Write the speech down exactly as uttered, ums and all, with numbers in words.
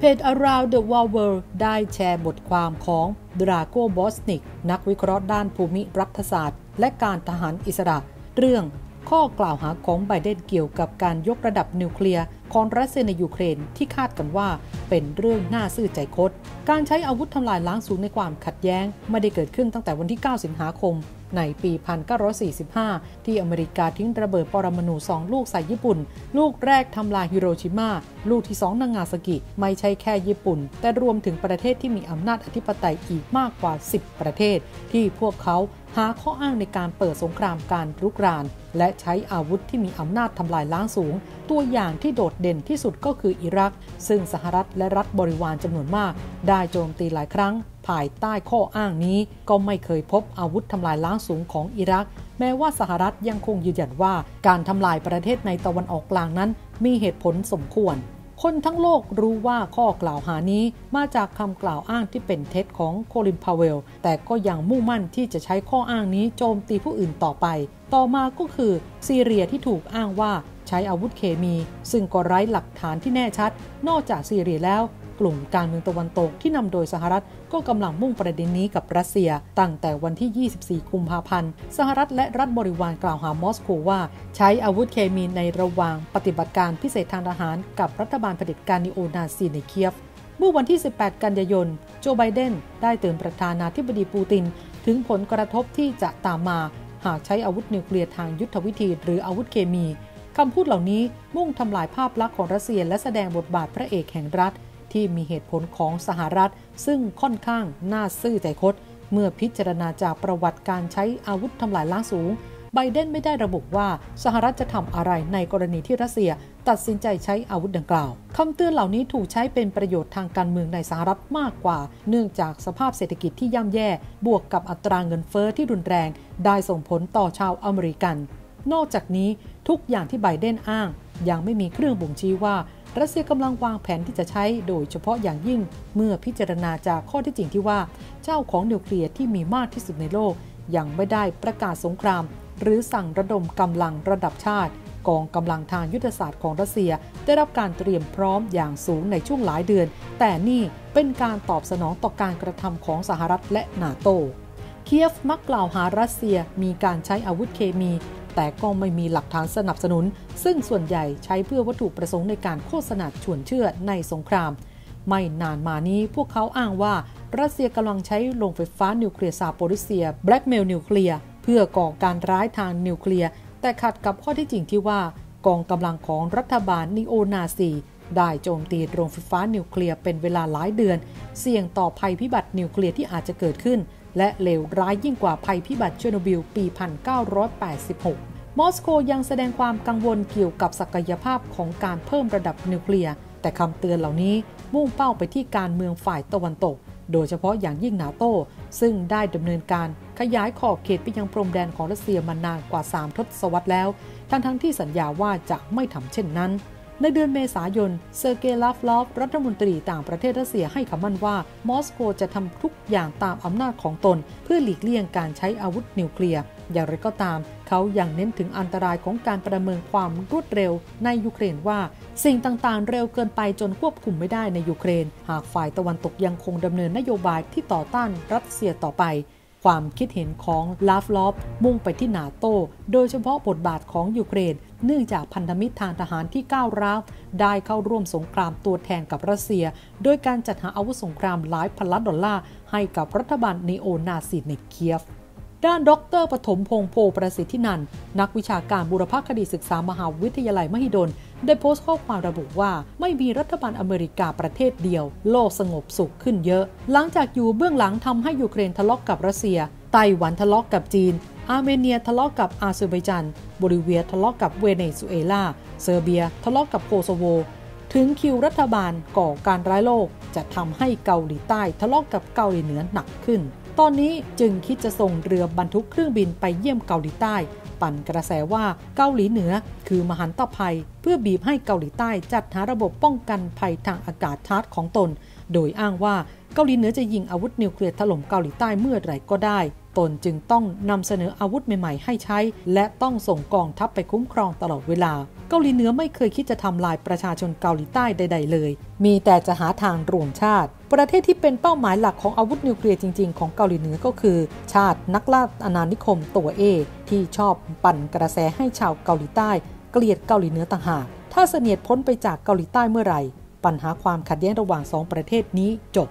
เพจ Around the World World ได้แชร์บทความของดราโก บอสนิกนักวิเคราะห์ด้านภูมิรัฐศาสตร์และการทหารอิสระเรื่องข้อกล่าวหาของไบเดนเกี่ยวกับการยกระดับนิวเคลียร์ของรัสเซียในยูเครนที่คาดกันว่าเป็นเรื่องน่าซื่อใจคดการใช้อาวุธทำลายล้างสูงในความขัดแย้งไม่ได้เกิดขึ้นตั้งแต่วันที่เก้าสิงหาคมในปี หนึ่งเก้าสี่ห้า ที่อเมริกาทิ้งระเบิดปรมาณูสองลูกใส่ญี่ปุ่นลูกแรกทำลายฮิโรชิมาลูกที่สองนางาซากิไม่ใช่แค่ญี่ปุ่นแต่รวมถึงประเทศที่มีอำนาจอธิปไตยอีกมากกว่าสิบประเทศที่พวกเขาหาข้ออ้างในการเปิดสงครามการรุกรานและใช้อาวุธที่มีอำนาจทำลายล้างสูงตัวอย่างที่โดดเด่นที่สุดก็คืออิรักซึ่งสหรัฐและรัฐบริวารจำนวนมากได้โจมตีหลายครั้งภายใต้ข้ออ้างนี้ก็ไม่เคยพบอาวุธทำลายล้างสูงของอิรักแม้ว่าสหรัฐยังคงยืนยันว่าการทำลายประเทศในตะวันออกกลางนั้นมีเหตุผลสมควรคนทั้งโลกรู้ว่าข้อกล่าวหานี้มาจากคำกล่าวอ้างที่เป็นเท็จของโคลิน พาวเวลแต่ก็ยังมุ่งมั่นที่จะใช้ข้ออ้างนี้โจมตีผู้อื่นต่อไปต่อมาก็คือซีเรียที่ถูกอ้างว่าใช้อาวุธเคมีซึ่งก็ไร้หลักฐานที่แน่ชัดนอกจากซีเรียแล้วกลุ่มการเมืองตะวันตกที่นำโดยสหรัฐก็กำลังมุ่งประเด็นนี้กับรัสเซียตั้งแต่วันที่ยี่สิบสี่กุมภาพันธ์สหรัฐและรัฐบริวารกล่าวหามอสโกว่าใช้อาวุธเคมีในระหว่างปฏิบัติการพิเศษทางทหารกับรัฐบาลเผด็จการนิโอนาซีในเคียฟเมื่อวันที่สิบแปดกันยายนโจไบเดนได้เตือนประธานาธิบดีปูตินถึงผลกระทบที่จะตามมาหากใช้อาวุธนิวเคลียร์ทางยุทธวิธีหรืออาวุธเคมีคำพูดเหล่านี้มุ่งทำลายภาพลักษณ์ของรัสเซียและแสดงบทบาทพระเอกแห่งรัฐที่มีเหตุผลของสหรัฐซึ่งค่อนข้างน่าซื่อใจคดเมื่อพิจารณาจากประวัติการใช้อาวุธทำลายล้างสูงไบเดนไม่ได้ระบุว่าสหรัฐจะทำอะไรในกรณีที่รัสเซียตัดสินใจใช้อาวุธดังกล่าวคำเตือนเหล่านี้ถูกใช้เป็นประโยชน์ทางการเมืองในสหรัฐมากกว่าเนื่องจากสภาพเศรษฐกิจที่ย่ำแย่บวกกับอัตราเงินเฟ้อที่รุนแรงได้ส่งผลต่อชาวอเมริกันนอกจากนี้ทุกอย่างที่ไบเดนอ้างยังไม่มีเครื่องบ่งชี้ว่ารัสเซียกำลังวางแผนที่จะใช้โดยเฉพาะอย่างยิ่งเมื่อพิจารณาจากข้อที่จริงที่ว่าเจ้าของนิวเคลียร์ที่มีมากที่สุดในโลกยังไม่ได้ประกาศสงครามหรือสั่งระดมกำลังระดับชาติกองกำลังทางยุทธศาสตร์ของรัสเซียได้รับการเตรียมพร้อมอย่างสูงในช่วงหลายเดือนแต่นี่เป็นการตอบสนองต่อการกระทำของสหรัฐและนาโตเคียฟมักกล่าวหารัสเซียมีการใช้อาวุธเคมีแต่ก็ไม่มีหลักฐานสนับสนุนซึ่งส่วนใหญ่ใช้เพื่อวัตถุประสงค์ในการโฆษณาชวนเชื่อในสงครามไม่นานมานี้พวกเขาอ้างว่ารัสเซียกำลังใช้โรงไฟฟ้านิวเคลียร์ซาโปริเซียแบล็กเมลนิวเคลียร์เพื่อก่อการร้ายทางนิวเคลียร์แต่ขัดกับข้อที่จริงที่ว่ากองกำลังของรัฐบาลนิโอนาซีได้โจมตีโรงไฟฟ้านิวเคลียร์เป็นเวลาหลายเดือนเสี่ยงต่อภัยพิบัตินิวเคลียร์ที่อาจจะเกิดขึ้นและเลวร้ายยิ่งกว่าภัยพิบัติเชอร์โนบิลปี หนึ่งเก้าแปดหก มอสโกยังแสดงความกังวลเกี่ยวกับศักยภาพของการเพิ่มระดับนิวเคลียร์แต่คำเตือนเหล่านี้มุ่งเป้าไปที่การเมืองฝ่ายตะวันตกโดยเฉพาะอย่างยิ่งนาโต้ซึ่งได้ดำเนินการขยายขอบเขตไปยังพรมแดนของรัสเซียมานานกว่าสามทศวรรษแล้วทั้งทั้งที่สัญญาว่าจะไม่ทำเช่นนั้นในเดือนเมษายนเซอร์เกย์ ลาฟรอฟรัฐมนตรีต่างประเทศรัสเซียให้คำมั่นว่ามอสโกจะทำทุกอย่างตามอำนาจของตนเพื่อหลีกเลี่ยงการใช้อาวุธนิวเคลียร์อย่างไรก็ตามเขายังเน้นถึงอันตรายของการประเมินความรวดเร็วในยูเครนว่าสิ่งต่างๆเร็วเกินไปจนควบคุมไม่ได้ในยูเครนหากฝ่ายตะวันตกยังคงดำเนินนโยบายที่ต่อต้านรัสเซียต่อไปความคิดเห็นของลาฟรอฟมุ่งไปที่นาโต้โดยเฉพาะบทบาทของยูเครนเนื่องจากพันธมิตรทางทหารที่ก้าวร้าวได้เข้าร่วมสงครามตัวแทนกับรัสเซียโดยการจัดหาอาวุธสงครามหลายพันล้านดอลลาร์ให้กับรัฐบาลนีโอนาซีในเคียฟด้านดร.ปฐมพงษ์ โพประสิทธินันท์นักวิชาการบูรพคดีศึกษามหาวิทยาลัยมหิดลได้โพสต์ข้อความระบุว่าไม่มีรัฐบาลอเมริกาประเทศเดียวโลกสงบสุขขึ้นเยอะหลังจากอยู่เบื้องหลังทำให้ยูเครนทะเลาะกับรัสเซียไต้หวันทะเลาะกับจีนอาร์เมเนียทะเลาะกับอาเซอร์ไบจานโบลิเวียทะเลาะกับเวเนซุเอลาเซอร์เบียทะเลาะกับโคโซโวถึงคิวรัฐบาลก่อการร้ายโลกจะทำให้เกาหลีใต้ทะเลาะกับเกาหลีเหนือหนักขึ้นตอนนี้จึงคิดจะส่งเรือบรรทุกเครื่องบินไปเยี่ยมเกาหลีใต้ปั่นกระแสว่าเกาหลีเหนือคือมหันตภัยเพื่อบีบให้เกาหลีใต้จัดหาระบบป้องกันภัยทางอากาศชาร์จของตนโดยอ้างว่าเกาหลีเหนือจะยิงอาวุธนิวเคลียร์ถล่มเกาหลีใต้เมื่อไหร่ก็ได้ ตนจึงต้องนำเสนออาวุธใหม่ๆให้ใช้และต้องส่งกองทัพไปคุ้มครองตลอดเวลาเกาหลีเหนือไม่เคยคิดจะทำลายประชาชนเกาหลีใต้ใดๆเลยมีแต่จะหาทางรวมชาติประเทศที่เป็นเป้าหมายหลักของอาวุธนิวเคลียร์จริงๆของเกาหลีเหนือก็คือชาตินักล่าอาณานิคมตัวเอที่ชอบปั่นกระแสให้ชาวเกาหลีใต้เกลียดเกาหลีเหนือต่างหากถ้าเสนียดพ้นไปจากเกาหลีใต้เมื่อไหร่ปัญหาความขัดแย้งระหว่างสองประเทศนี้จบ